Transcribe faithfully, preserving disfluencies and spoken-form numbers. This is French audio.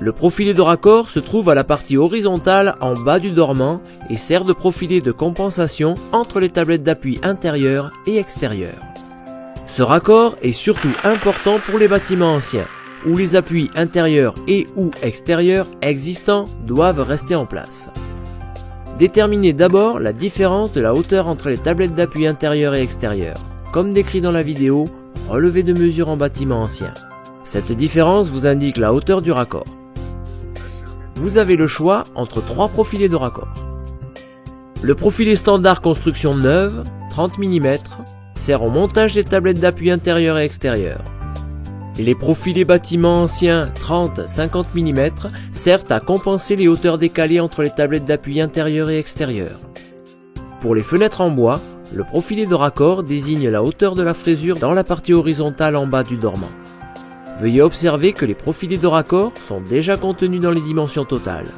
Le profilé de raccord se trouve à la partie horizontale en bas du dormant et sert de profilé de compensation entre les tablettes d'appui intérieures et extérieures. Ce raccord est surtout important pour les bâtiments anciens, où les appuis intérieurs et ou extérieurs existants doivent rester en place. Déterminez d'abord la différence de la hauteur entre les tablettes d'appui intérieures et extérieures, comme décrit dans la vidéo « Relevé de mesure en bâtiment ancien ». Cette différence vous indique la hauteur du raccord. Vous avez le choix entre trois profilés de raccord. Le profilé standard construction neuve, trente millimètres, sert au montage des tablettes d'appui intérieures et extérieures. Les profilés bâtiments anciens trente à cinquante millimètres servent à compenser les hauteurs décalées entre les tablettes d'appui intérieures et extérieures. Pour les fenêtres en bois, le profilé de raccord désigne la hauteur de la fraisure dans la partie horizontale en bas du dormant. Veuillez observer que les profilés de raccord sont déjà contenus dans les dimensions totales.